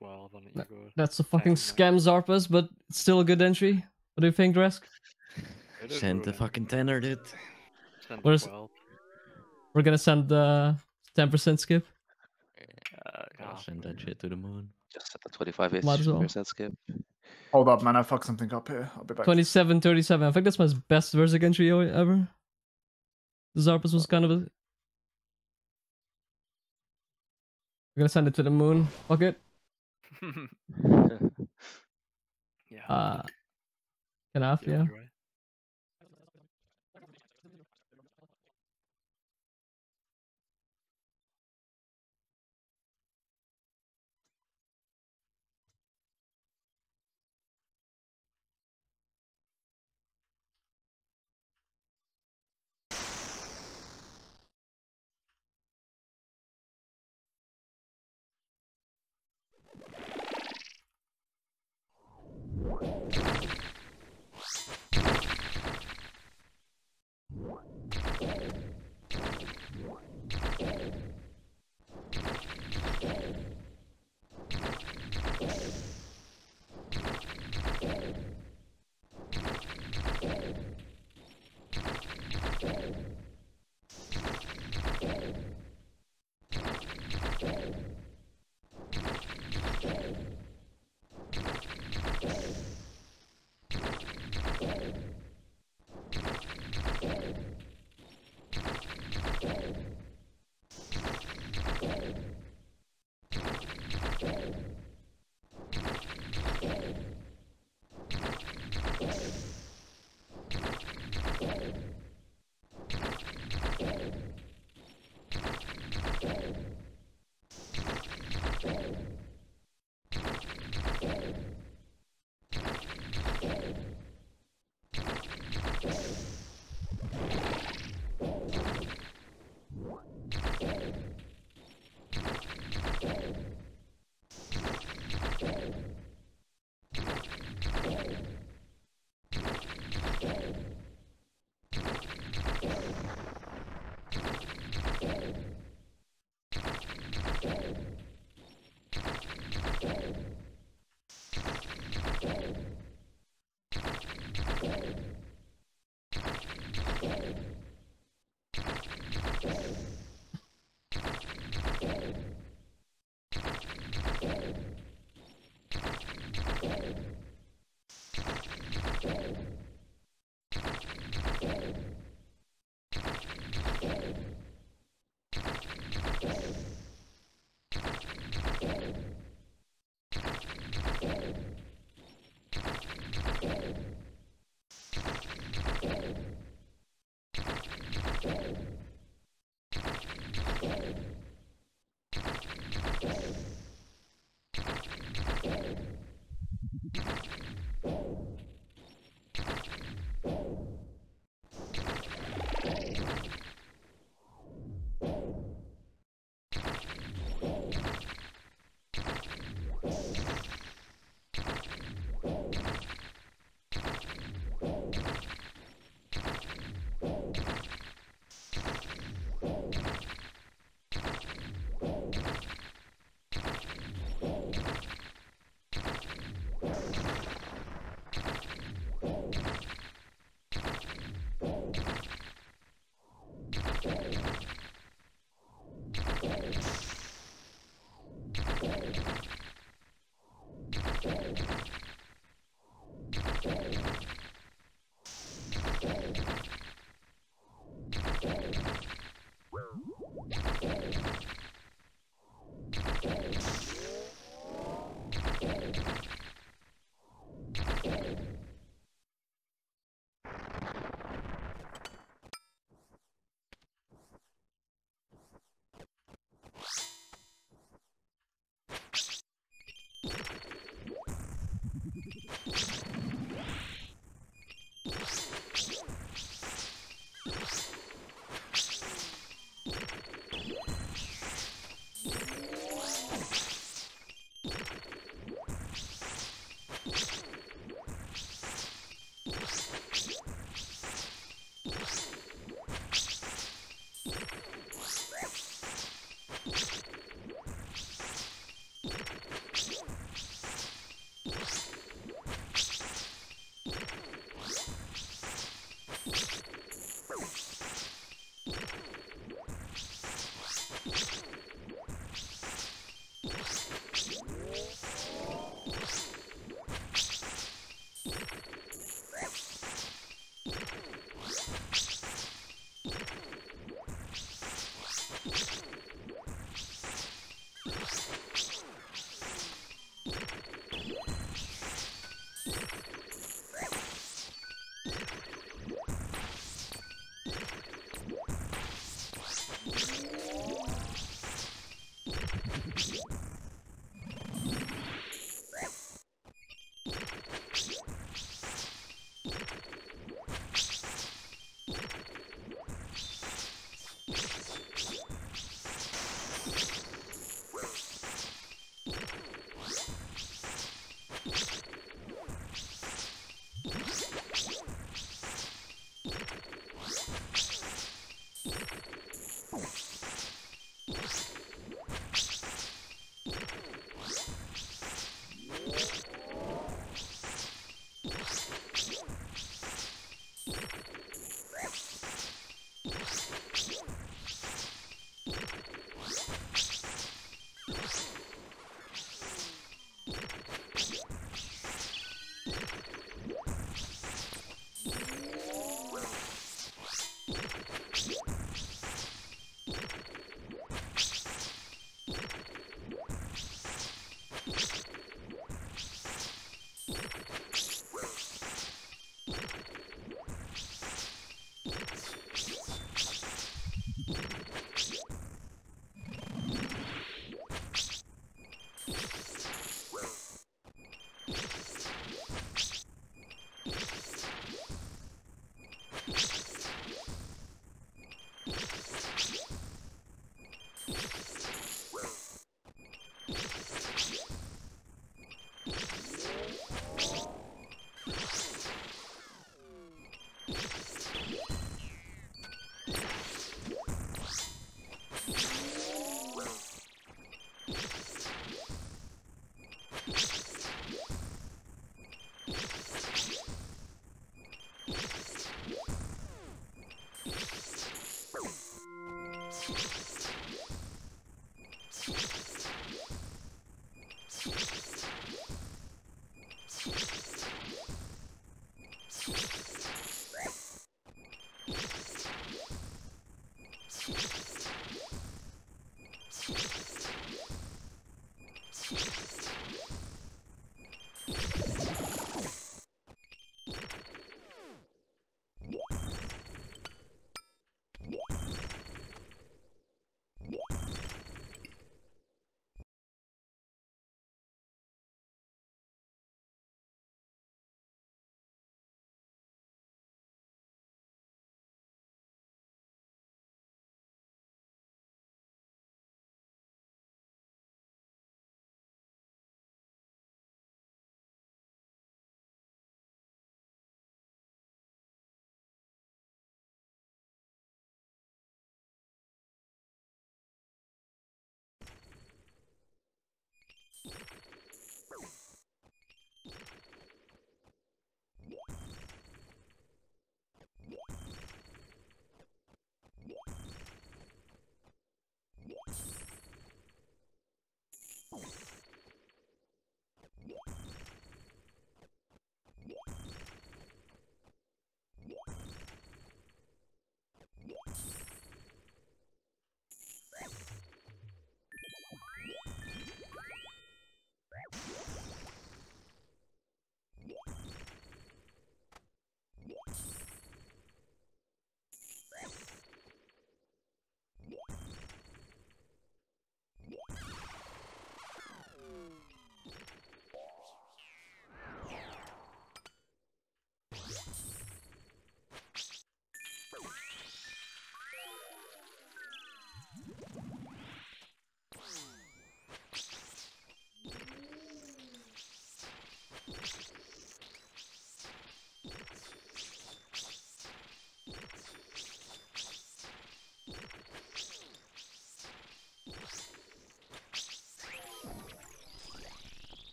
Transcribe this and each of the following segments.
12 on ego. That's a fucking scam, Xarpus, but it's still a good entry. What do you think, Dresk? Send the fucking tenner, dude. Send 12. We're gonna send the 10% skip. Yeah. Send that shit to the moon. Just set the 25-ish percent skip. Hold up, man. I fucked something up here. I'll be back. 27-37. I think that's my best Verzik entry ever. The Xarpus was kind of a... We're gonna send it to the moon. Fuck it. Yeah. Enough, yeah. Right.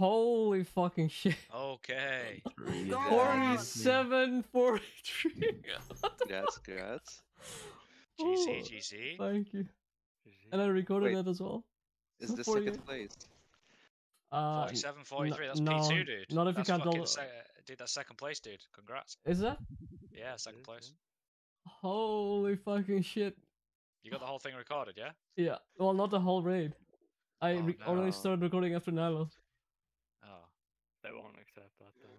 Holy fucking shit. Okay. 47, 43. That's good. GC, GC. Thank you. And I recorded that as well. Is this second place? 47, 43. That's P2, dude. Not if you can't double. Dude, that's second place, dude. Congrats. Is that? Yeah, second place. Holy fucking shit. You got the whole thing recorded, yeah? Yeah. Well, not the whole raid. I already started recording after Nylos. Oh. They won't accept that then.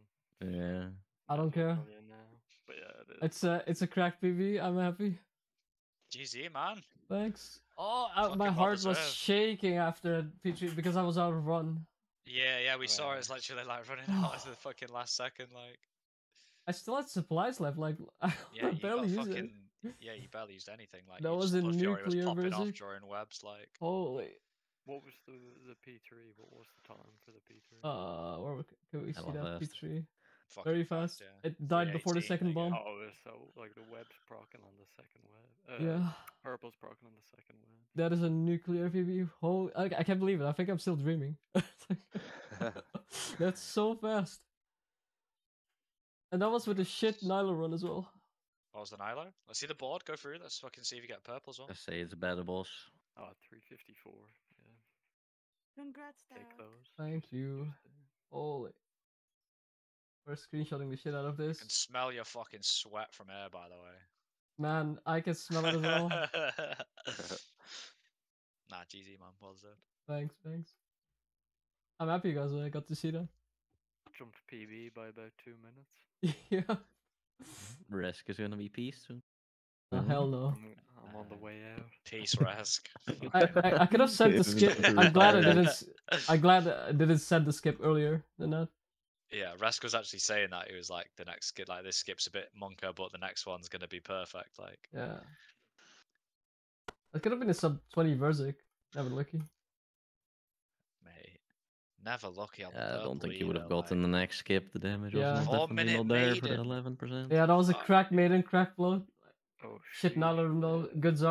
Yeah. I don't care. But yeah, it's a crack PB. I'm happy. GZ, man. Thanks. Oh, my heart was shaking after P3 because I was out of run. Yeah, yeah, we saw it. It's literally like running out of the fucking last second. Like, I still had supplies left. Like, I barely used it. Yeah, you barely used anything. Like, that was a nuclear was popping Verzik. Off drawing webs. Like, holy. What was the P3? What was the time for the P3? Where can we see that P3? Very fast. Yeah. It died before the second bomb. Oh, it was so like the web's procking on the second web. Yeah. Purple's procking on the second web. That is a nuclear VB. Holy, I can't believe it. I think I'm still dreaming. That's so fast. And that was with the shit Nylo run as well. What was the Nylo? Let's see the board go through. Let's fucking see if you get purple as well. Let's see it's a better boss. Oh, 354. Yeah. Congrats, Dad. Take those. Thank you. Holy. We're screenshotting the shit out of this. I can smell your fucking sweat from air, by the way. Man, I can smell it as well. Nah, GZ, man. Well deserved. Thanks, thanks. I'm happy you guys got to see that. Jumped PB by about 2 minutes. Yeah. Rask is gonna be peace soon. Oh, hell no. I'm on the way out. Peace, Rask. I could have sent the skip. I'm glad I didn't. Send the skip earlier than that. Yeah, Rask was actually saying that. He was like, the next skip, like this skip's a bit monker, but the next one's gonna be perfect. Like, yeah. It could have been a sub 20 Verzik. Never lucky. Mate, never lucky. On the I don't think you would have gotten the next skip. The damage was 4 minute there for 11%. Yeah, that was a crack maiden, crack blow. Oh shit! Shit, Nala, no good Xarpus.